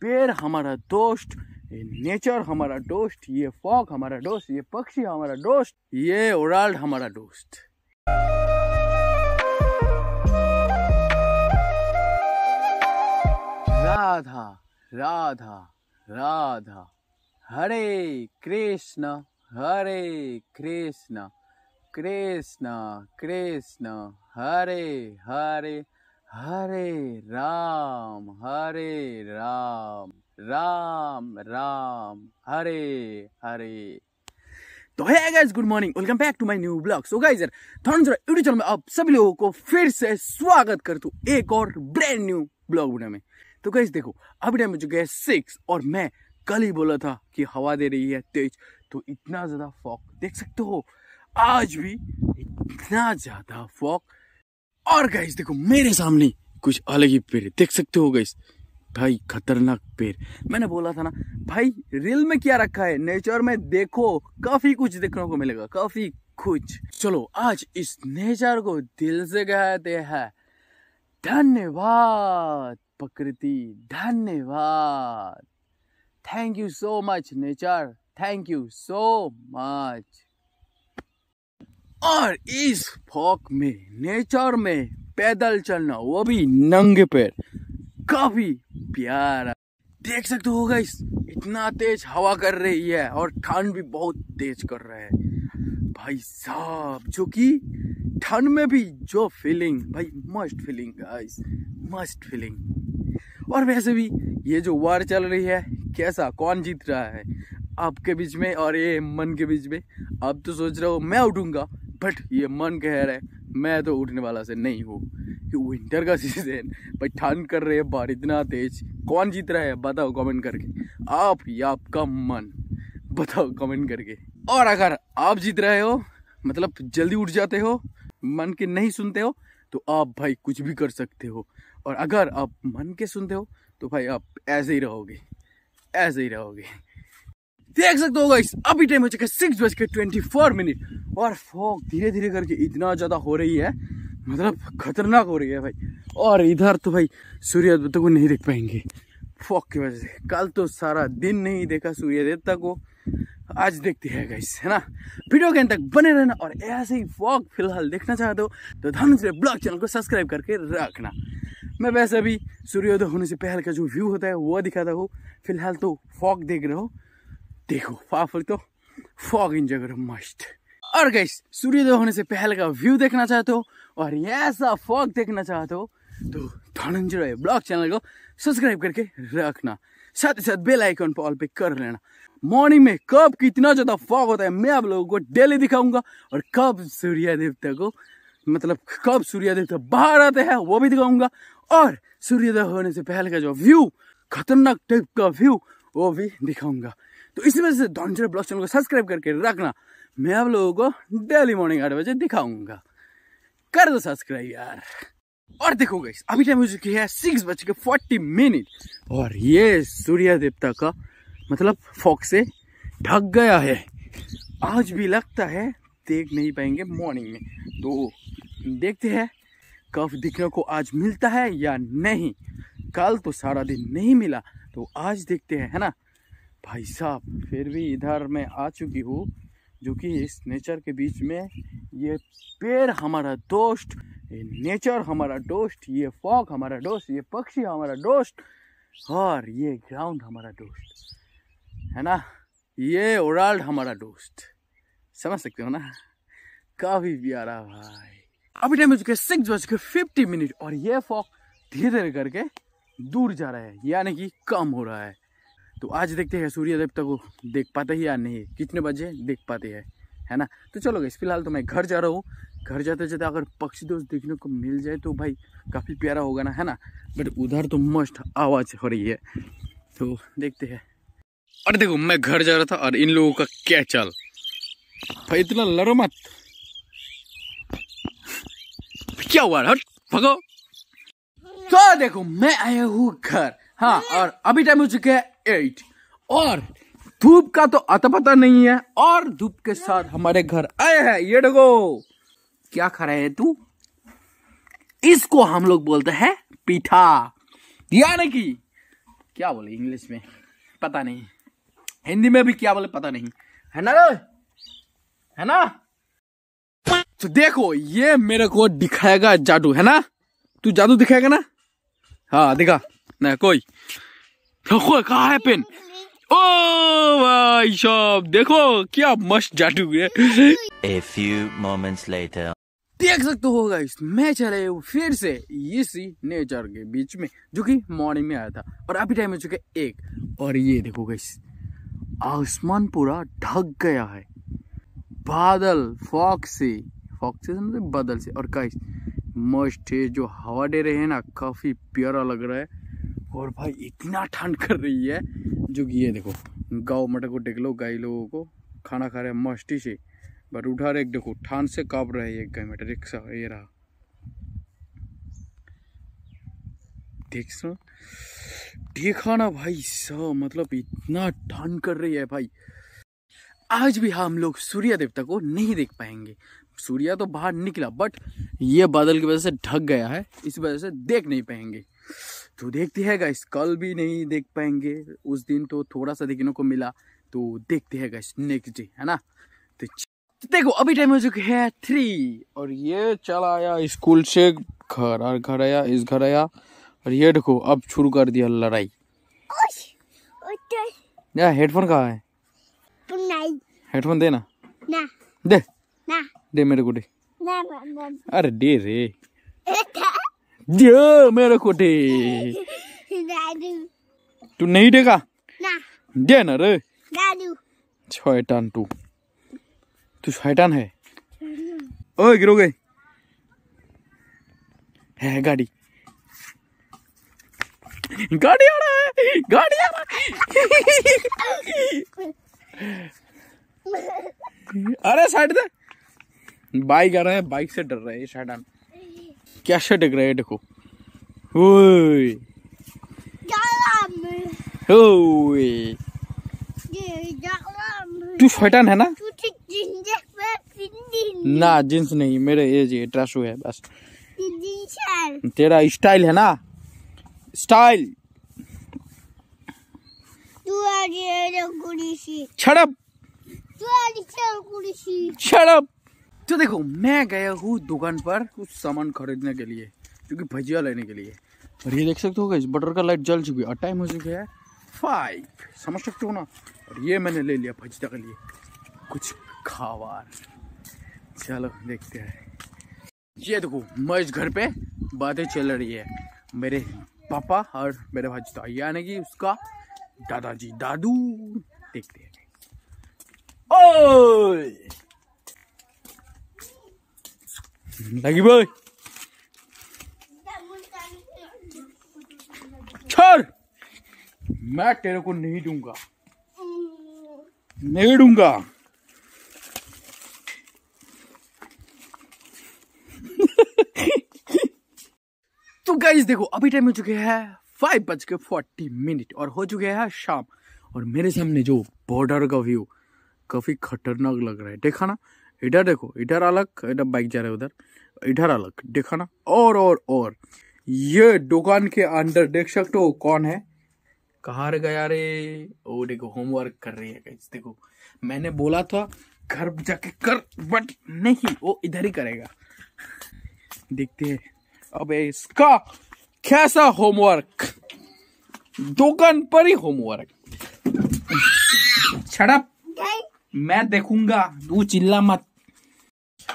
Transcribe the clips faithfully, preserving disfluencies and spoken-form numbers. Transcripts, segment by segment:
पेड़ हमारा दोस्त, ये नेचर हमारा दोस्त, ये फॉग हमारा दोस्त, ये पक्षी हमारा दोस्त, ये ओराल्ड हमारा दोस्त। राधा राधा राधा, हरे कृष्णा हरे कृष्णा कृष्णा कृष्णा हरे हरे, हरे राम हरे राम राम राम हरे हरे। तो hey guys, good morning, welcome back to my new blog. So guys यार, धनंजय यूट्यूब चैनल में आप सभी लोगों को फिर से स्वागत करता हूं एक और ब्रांड न्यू ब्लॉग वीडियो में। तो गाइस देखो, अभी टाइम हो चुका है सिक्स और मैं कल ही बोला था कि हवा दे रही है तेज, तो इतना ज्यादा फॉग देख सकते हो, आज भी इतना ज्यादा फॉग। और गाइस देखो मेरे सामने कुछ अलग ही पेड़ देख सकते हो गाइस, भाई खतरनाक पेड़। मैंने बोला था ना भाई, रियल में क्या रखा है, नेचर में देखो काफी कुछ देखने को मिलेगा, काफी कुछ। चलो आज इस नेचर को दिल से कहते हैं धन्यवाद प्रकृति, धन्यवाद, thank you so much nature, thank you so much. और इस फॉग में, नेचर में पैदल चलना, वो भी नंगे पैर, काफी प्यारा। देख सकते हो गाइस, इतना तेज हवा कर रही है और ठंड भी बहुत तेज कर रहा है भाई साहब, जो कि ठंड में भी जो फीलिंग भाई, must feeling guys, must feeling. और वैसे भी ये जो वार चल रही है, कैसा कौन जीत रहा है आपके बीच में और ये मन के बीच में, आप तो सोच रहे हो मैं उठूंगा, बट ये मन कह रहा है मैं तो उठने वाला से नहीं हूँ, विंटर का सीजन भाई, ठंड कर रही है, बाहर इतना तेज, कौन जीत रहा है बताओ कमेंट करके, आप या आपका मन बताओ कमेंट करके। और अगर आप जीत रहे हो, मतलब जल्दी उठ जाते हो, मन के नहीं सुनते हो, तो आप भाई कुछ भी कर सकते हो। और अगर आप मन के सुनते हो तो भाई आप ऐसे ही रहोगे, ऐसे ही रहोगे। देख सकते हो गाइस, अभी टाइम हो चुका है सिक्स बज के ट्वेंटी फोर मिनट और फॉग धीरे धीरे करके इतना ज़्यादा हो रही है, मतलब खतरनाक हो रही है भाई। और इधर तो भाई सूर्य देवता को नहीं देख पाएंगे फॉग की वजह से, कल तो सारा दिन नहीं देखा सूर्य देवता को, आज देखते हैं गाइस, है ना। वीडियो के अंत तक बने रहना और ऐसे ही फॉग फिलहाल देखना चाहते हो तो धनंजय ब्लॉग चैनल को सब्सक्राइब करके रखना। मैं वैसे भी सूर्योदय होने से पहले का जो व्यू होता है वो दिखाता हूँ, फिलहाल तो फॉग देख रहे हो, देखो फाफल तो फॉग एंजॉय करो मस्त। और गाइस, सूर्योदय होने से पहले का व्यू देखना चाहते हो और ऐसा फॉग देखना चाहते हो तो धनंजय ब्लॉग चैनल को सब्सक्राइब करके रखना, साथ ही साथ बेल आइकन पर ऑल पे कर लेना। मॉर्निंग में कब कितना ज़्यादा फॉग होता है मैं आप लोगों को डेली दिखाऊंगा, और कब सूर्य देवता को, मतलब कब सूर्य देवता बाहर आते हैं वो भी दिखाऊंगा, और सूर्योदय होने से पहले का जो व्यू, खतरनाक टाइप का व्यू, वो भी दिखाऊंगा। तो इसी वजह से धनंजय ब्लॉग चैनल को सब्सक्राइब करके रखना, मैं आप लोगों को डेली मॉर्निंग आठ बजे दिखाऊंगा, कर दो सब्सक्राइब यार। और देखो गाइस, अभी टाइम हो चुकी है सिक्स बज के फोर्टी मिनट और ये सूर्य देवता का, मतलब फॉग से ढक गया है, आज भी लगता है देख नहीं पाएंगे मॉर्निंग में, तो देखते हैं कब दिखने को आज मिलता है या नहीं। कल तो सारा दिन नहीं मिला तो आज देखते हैं, है ना भाई साहब। फिर भी इधर मैं आ चुकी हूँ, जो कि इस नेचर के बीच में, ये पेड़ हमारा दोस्त, ये नेचर हमारा दोस्त, ये फॉग हमारा दोस्त, ये पक्षी हमारा दोस्त, और ये ग्राउंड हमारा दोस्त, है ना, ये ओराल्ड हमारा दोस्त, समझ सकते हो ना, काफ़ी प्यारा भाई। अभी टाइम हो चुके सिक्स बज के फिफ्टी मिनट और ये फॉग धीरे धीरे करके दूर जा रहा है, यानी कि कम हो रहा है, तो आज देखते हैं सूर्य देवता को देख पाते हैं या नहीं, कितने बजे देख पाते हैं, है ना। तो चलो गाइस, फिलहाल तो मैं घर जा रहा हूँ, घर जाते जाते अगर पक्षी दोस्त देखने को मिल जाए तो भाई काफ़ी प्यारा होगा ना, है ना। बट उधर तो मस्त आवाज़ हो रही है, तो देखते हैं। और देखो मैं घर जा रहा था और इन लोगों का क्या चाल भाई, इतना लड़ो मत, क्या हुआ, हट भगो। तो देखो मैं आया हूँ घर, हाँ, और अभी टाइम हो चुके हैं एट और धूप का तो अता पता नहीं है, और धूप के साथ हमारे घर आए हैं ये देखो, क्या खा रहे है तू, इसको हम लोग बोलते हैं पीठा, यानी कि क्या बोले इंग्लिश में पता नहीं, हिंदी में भी क्या बोले पता नहीं, है ना है ना। तो देखो ये मेरे को दिखाएगा जादू, है ना, तू जादू दिखाएगा ना। हाँ दिखा ना। कोई देखो कहाँ है पेन। ओ भाई साहब देखो क्या मस्त जादू है। A few moments later. देख सकते हो गाइस मैं चले फिर से इसी नेचर के बीच में, जो कि मॉर्निंग में आया था, और अभी टाइम हो चुका है एक। और ये देखो गाइस आसमान पूरा ढक गया है बादल फॉग से, फॉग से मतलब बादल से। और गाइस मस्त है जो हवा दे रहे हैं ना, काफी प्यारा लग रहा है। और भाई इतना ठंड कर रही है, जो कि ये देखो गाँव मटर को देख लो, गाय लोगों को खाना खा रहे हैं मस्ती से, बट उठा रहे देखो ठंड से कांप रहे हैं। एक गाय मटर रिक्शा ये रहा देख सो देखा ना भाई साहब, मतलब इतना ठंड कर रही है भाई। आज भी हम लोग सूर्य देवता को नहीं देख पाएंगे, सूर्य तो बाहर निकला बट ये बादल की वजह से ढक गया है, इस वजह से देख नहीं पाएंगे। तो देखते हैं गाइस कल भी नहीं देख पाएंगे, उस दिन तो थोड़ा सा देखने को मिला, तो देखते हैं गाइस नेक्स्ट डे, है ना। तो देखो अभी टाइम हो चुके हैं थ्री, और ये चला आया स्कूल से घर, और घर आया इस घर आया, और ये देखो अब शुरू कर दिया लड़ाई। यार हेडफोन कहाँ है, हेडफोन देना ना दे ना दे मेरे को दे ना, ना, ना, ना। अरे दे रे दे मेरे को दे, तू नहीं देगा ना, दे ना रे शैतान, तू तू शैतान है। ओए गिरोगे है गाड़ी, गाड़ी आ रहा है, गाड़ी आ रहा है। अरे साइड दे, बाइक आ रहा है, बाइक से डर रहा है शैतान, कैसे डर रहा है देखो। ओए ओए तू शैतान है ना, ना जींस नहीं मेरे एज ये ट्रैश है बस, तेरा स्टाइल है ना स्टाइल। शराब शराब। तो देखो मैं गया हूँ दुकान पर कुछ सामान खरीदने के लिए, क्योंकि भजिया लेने के लिए। और ये देख सकते हो गाइस बटर का लाइट जल चुकी है, टाइम हो चुका है फाइव, समझ सकते हो ना। और ये मैंने ले लिया भजिया के लिए कुछ खावार, चलो देखते हैं। ये देखो मैं इस घर पे बातें चल रही है मेरे पापा और मेरे भजिया, यानी कि उसका दादाजी दादू, देखते हैं। ओए लगी भाई छोड़, मैं तेरे को नहीं दूंगा, नहीं दूंगा। तो गाइस देखो अभी टाइम हो चुके हैं फाइव बज के फोर्टी मिनट और हो चुके हैं शाम, और मेरे सामने जो बॉर्डर का व्यू काफी खतरनाक लग रहा है, देखा ना। इधर देखो इधर अलग, इधर बाइक जा रहा है, उधर इधर अलग, देखा ना। और और और ये दुकान के अंदर देख सकते हो कौन है, कहाँ गया रे। ओ देखो होमवर्क कर रही है गाइस, देखो मैंने बोला था घर जाके कर बट नहीं, वो इधर ही करेगा। देखते हैं अब इसका कैसा होमवर्क, दुकान पर ही होमवर्क। शराब मैं देखूंगा, तू चिल्ला मत।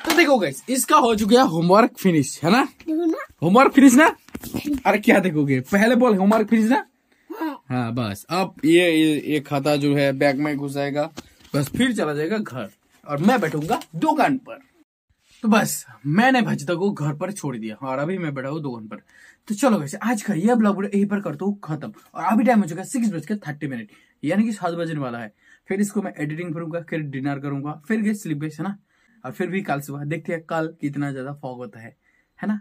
तो देखो गाइस इसका हो चुका है होमवर्क फिनिश, है ना, होमवर्क फिनिश ना। अरे क्या देखोगे, पहले बोल होमवर्क फिनिश ना। हाँ बस अब ये ये खाता जो है बैग में घुसाएगा, बस फिर चला जाएगा घर, और मैं बैठूंगा दुकान पर। तो बस मैंने भजिया को घर पर छोड़ दिया और अभी मैं बैठा हूँ दुकान पर। तो चलो गाइस आज का यह ब्लॉग यहीं पर करता हूँ खत्म, और अभी टाइम हो चुका है सिक्स बज के थर्टी मिनट, यानी कि सात बजने वाला है। फिर इसको मैं एडिटिंग करूंगा, फिर डिनर करूंगा, फिर गए स्लीप बेस, है ना। और फिर भी कल सुबह देखते हैं कल कितना ज्यादा फॉग होता है, है ना।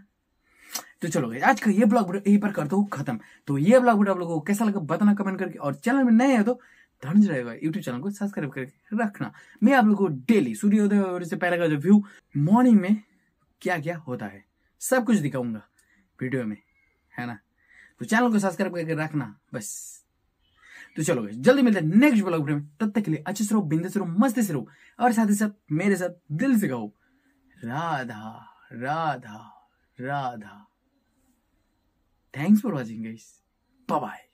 तो चलो गाइस आज का ये ब्लॉग यहीं पर करता हूँ खत्म। तो ये ब्लॉग आप लोगों को कैसा लगा बताना कमेंट करके, और चैनल में नए हो तो धनंजय रॉय यूट्यूब चैनल को सब्सक्राइब करके रखना। मैं आप लोगों को डेली सूर्योदय होने से पहले का जो व्यू मॉर्निंग में क्या क्या होता है सब कुछ दिखाऊंगा वीडियो में, है ना। तो चैनल को सब्सक्राइब करके रखना बस। तो चलो गाइस जल्दी मिलते हैं नेक्स्ट व्लॉग में, तब तक के लिए अच्छे से रहो, बिंदे से रहो, मस्ती से रहो और साथ ही साथ मेरे साथ दिल से गाओ Radha Radha Radha. Thanks for watching guys, bye bye.